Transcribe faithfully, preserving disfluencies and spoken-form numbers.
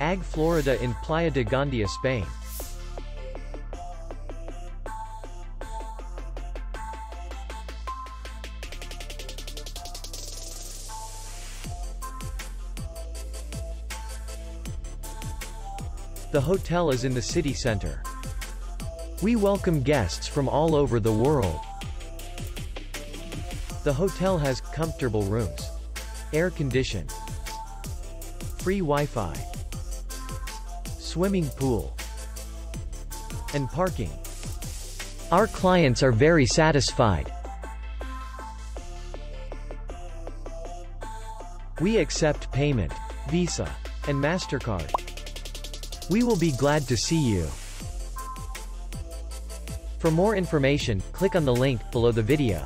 A G Florida in Playa de Gandia, Spain. The hotel is in the city center. We welcome guests from all over the world. The hotel has comfortable rooms, air conditioning, free Wi-Fi, swimming pool, and parking. Our clients are very satisfied. We accept payment, Visa, and MasterCard. We will be glad to see you. For more information, click on the link below the video.